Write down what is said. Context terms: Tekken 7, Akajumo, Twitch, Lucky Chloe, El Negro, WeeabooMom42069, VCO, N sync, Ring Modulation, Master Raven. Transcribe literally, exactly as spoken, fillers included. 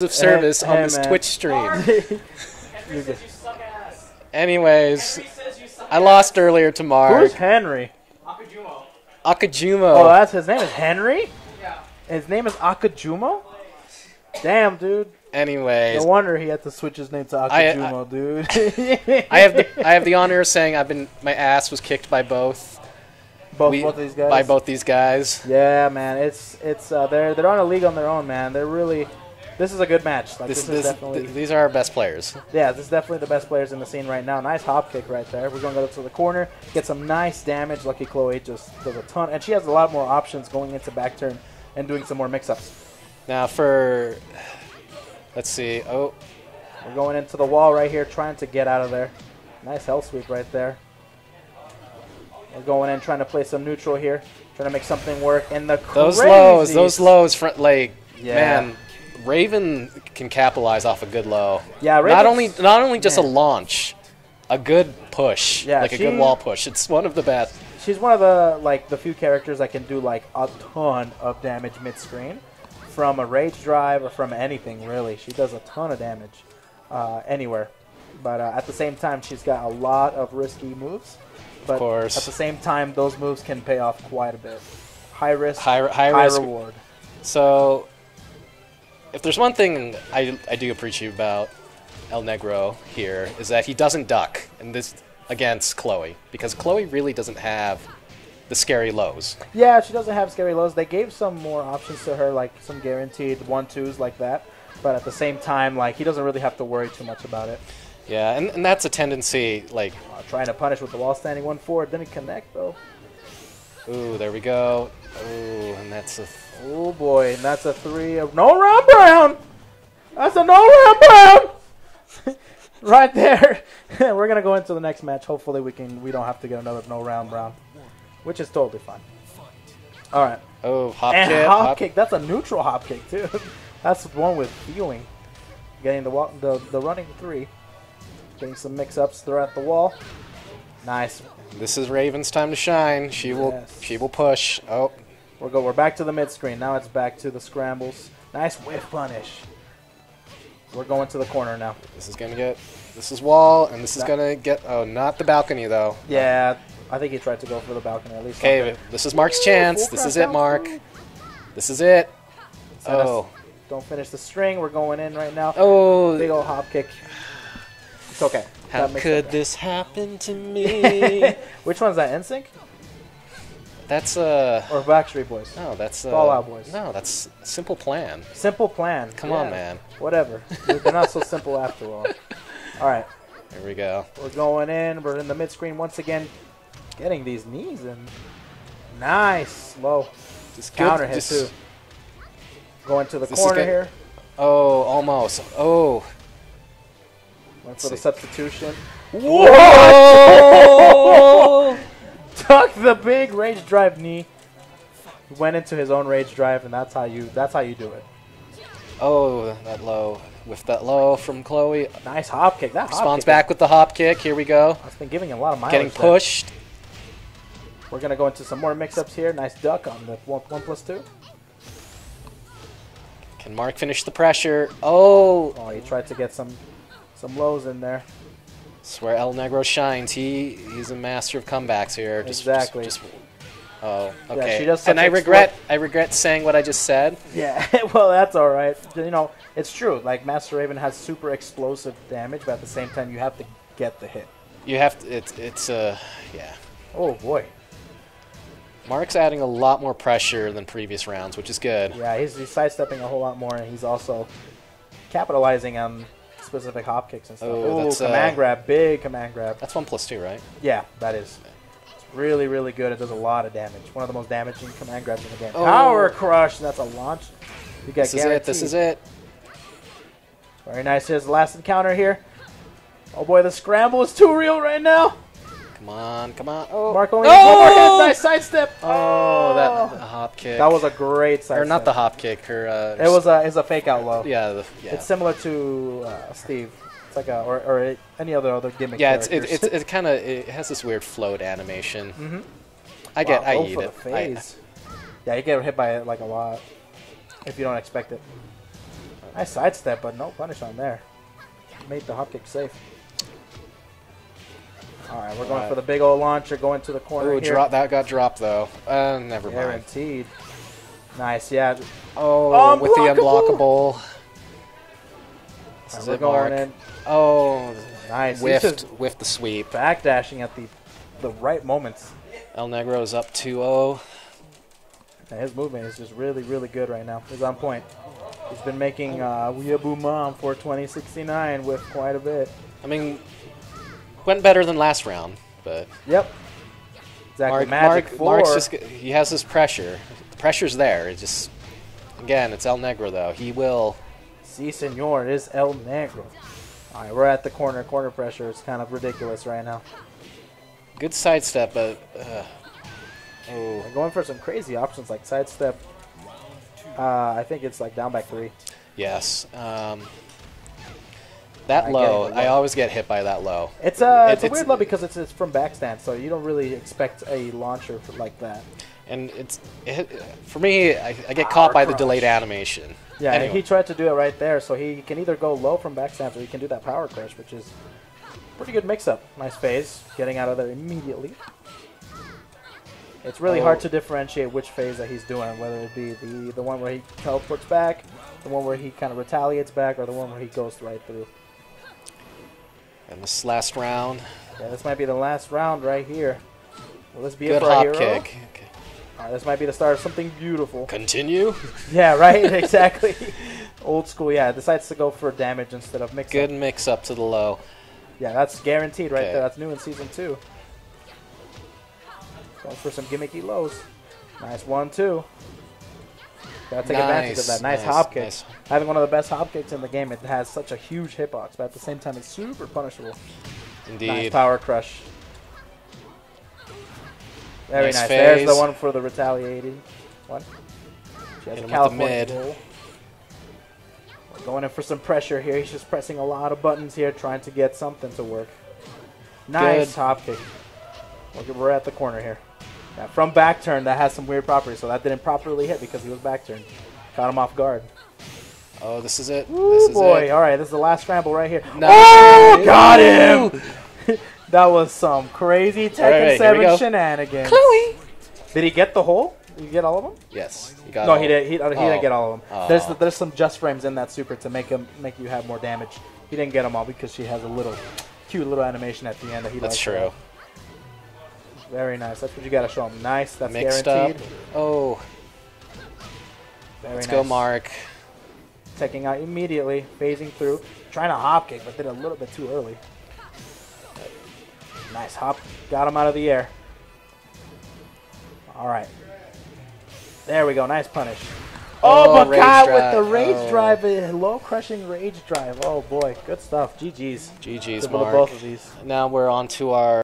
of service hey, on hey, this man. Twitch stream. Henry says you suck ass. Anyways, says you suck I ass. Lost earlier to Mark. Who's Henry? Akajumo. Akajumo. Oh, that's his name is Henry? Yeah. His name is Akajumo? Damn, dude. Anyways. No wonder he had to switch his name to Akajumo, I, I, dude. I have the I have the honor of saying I've been my ass was kicked by both. Both, we, both these guys. By both these guys. Yeah, man. It's it's uh, they're they're on a league on their own, man. They're really This is a good match. Like, this, this is this, definitely th these are our best players. Yeah, this is definitely the best players in the scene right now. Nice hop kick right there. We're going to go to the corner, get some nice damage. Lucky Chloe just does a ton. And she has a lot more options going into back turn and doing some more mix-ups. Now for, let's see. Oh, we're going into the wall right here, trying to get out of there. Nice hell sweep right there. We're going in, trying to play some neutral here, trying to make something work. And the Those crazies. lows, those lows, front leg, yeah. man. Raven can capitalize off a good low. Yeah, Raven's, not only not only just man. a launch, a good push, yeah, like she, a good wall push. It's one of the best. She's one of the like the few characters that can do like a ton of damage mid screen, from a rage drive or from anything really. She does a ton of damage uh, anywhere, but uh, at the same time she's got a lot of risky moves. But of course. At the same time, those moves can pay off quite a bit. High risk, high, high, high risk. reward. So. If there's one thing I, I do appreciate about El Negro here is that he doesn't duck, and this against Chloe, because Chloe really doesn't have the scary lows. Yeah, she doesn't have scary lows. They gave some more options to her, like some guaranteed one twos like that, but at the same time, like he doesn't really have to worry too much about it. Yeah, and, and that's a tendency, like uh, trying to punish with the wall standing one forward. Didn't connect though. Ooh, there we go. Ooh, and that's a. Th oh boy, and that's a three. Of no round brown. That's a no round brown. Right there. We're gonna go into the next match. Hopefully we can. We don't have to get another no round brown, which is totally fine. All right. Oh, hop and kick. Hop, hop kick. That's a neutral hop kick too. That's one with feeling. Getting the wall, the the running three. Getting some mix ups throughout the wall. Nice. This is Raven's time to shine. She will yes. she will push. Oh. We're go we're back to the mid screen. Now it's back to the scrambles. Nice whiff punish. We're going to the corner now. This is gonna get this is wall and this is not, gonna get oh not the balcony though. Yeah, I think he tried to go for the balcony at least. Okay, this is Mark's chance. Ooh, this is it, Mark. This is it. Send oh. Us. Don't finish the string, we're going in right now. Oh, big old hop kick. It's okay. How could this happen to me? Which one's that? N sync? That's uh. Or Backstreet Boys? No, that's uh, Fall Out Boys. No, that's Simple Plan. Simple Plan. Come yeah. on, man. Whatever. They're not so simple after all. All right. Here we go. We're going in. We're in the mid screen once again. Getting these knees in. Nice. Low. Just counter hit too. Going to the corner here. Oh, almost. Oh. Went for the substitution. Whoa! Took the big rage drive knee. Went into his own rage drive, and that's how you that's how you do it. Oh, that low. With that low from Chloe. Nice hop kick. That Spawns hop kick back is. with the hop kick. Here we go. I've been giving a lot of mileage. Getting pushed. There. We're going to go into some more mix-ups here. Nice duck on the one, one plus two. Can Mark finish the pressure? Oh! Oh, he tried to get some... Some lows in there. It's where El Negro shines. He he's a master of comebacks here. Just, exactly. Just, just, oh, okay. Yeah, and I regret I regret saying what I just said. Yeah. Well, that's all right. You know, it's true. Like Master Raven has super explosive damage, but at the same time, you have to get the hit. You have to. It's it's uh yeah. Oh boy. Mark's adding a lot more pressure than previous rounds, which is good. Yeah, he's, he's sidestepping a whole lot more, and he's also capitalizing on. Specific hop kicks and stuff. Oh, Ooh, that's, command uh, grab, big command grab. That's one plus two, right? Yeah, that is. It's really, really good. It does a lot of damage. One of the most damaging command grabs in the game. Oh. Power crush. That's a launch. You got this guaranteed. is it. This is it. Very nice. Here's the last encounter here. Oh boy, the scramble is too real right now. Come on, come on. Oh, Mark only has one more hit. Nice sidestep. Oh, that the hop kick. That was a great sidestep. Or not the hop kick. Her, uh, it was a, it's a fake out low. Yeah, the, yeah. It's similar to uh, Steve. It's like a, or, or any other other gimmick. Yeah, it's, it, it's, it kind of it has this weird float animation. Mm-hmm. I get, wow, I eat it. Phase. I, yeah, you get hit by it like a lot if you don't expect it. I sidestep, but no punish on there. Made the hop kick safe. Alright, we're All going right. for the big old launcher, going to the corner. Ooh, here. Drop, that got dropped, though. Uh, never Guaranteed. mind. Guaranteed. Nice, yeah. Oh, with the unblockable. This is it, Mark. In. Oh, nice. Whiffed with the sweep. Backdashing at the, the right moments. El Negro is up two oh. And his movement is just really, really good right now. He's on point. He's been making uh, Weeaboo Mom for twenty sixty-nine with quite a bit. I mean, went better than last round, but... Yep. Exactly. Mark, Magic Mark, Mark's just, he has this pressure. The pressure's there. It just... Again, it's El Negro, though. He will... Si, senor. It is El Negro. All right, we're at the corner. Corner pressure is kind of ridiculous right now. Good sidestep, but... Uh, Oh. They're going for some crazy options like sidestep. Uh, I think it's like down back three. Yes. Um, that I low, it, I yeah. always get hit by that low. It's a, it's it, a weird it's, low because it's, it's from backstand, so you don't really expect a launcher for, like that. And it's it, for me, I, I get caught Our by crush. the delayed animation. Yeah, anyway. And he tried to do it right there, so he can either go low from backstand or he can do that power crash, which is pretty good mix-up. Nice phase, getting out of there immediately. It's really oh. hard to differentiate which phase that he's doing, whether it be the, the one where he teleports back, the one where he kind of retaliates back, or the one where he goes right through. And this last round. Yeah, this might be the last round right here. Will this be Good it for hop a hero? kick. Okay. All right, this might be the start of something beautiful. Continue? Yeah, right? Exactly. Old school, yeah. It decides to go for damage instead of mix-up. Good mix-up to the low. Yeah, that's guaranteed right okay. there. That's new in Season two. Going for some gimmicky lows. Nice one, two. Gotta take nice, advantage of that. Nice, nice hop kick. Nice. Having one of the best hop kicks in the game, it has such a huge hitbox, but at the same time, it's super punishable. Indeed. Nice power crush. Very nice. nice. There's the one for the retaliating one. She has Hit a California roll. We're going in for some pressure here. He's just pressing a lot of buttons here, trying to get something to work. Nice Good. hop kick. We're at the corner here. Now from back turn, that has some weird properties, so that didn't properly hit because he was back turned. Caught him off guard. Oh, this is it. Ooh, this is boy. It. All right, this is the last scramble right here. Nice. Oh, got him! That was some crazy Tekken right, right, seven shenanigans. Chloe! Did he get the hole? Did you get all of them? Yes. He got no, all he, did, he, he oh. didn't get all of them. Oh. There's, there's some just frames in that super to make, him, make you have more damage. He didn't get them all because she has a little cute little animation at the end that he That's likes true. Them. Very nice. That's what you gotta show him. Nice. That's Mixed guaranteed. Up. Oh. Very Let's nice. go, Mark. Taking out immediately, phasing through, trying to hop kick, but did a little bit too early. Nice hop. Got him out of the air. All right. There we go. Nice punish. Oh, oh but God, with the rage oh. drive, low crushing rage drive. Oh boy, good stuff. G Gs. G Gs, Mark. Both of these. Now we're on to our.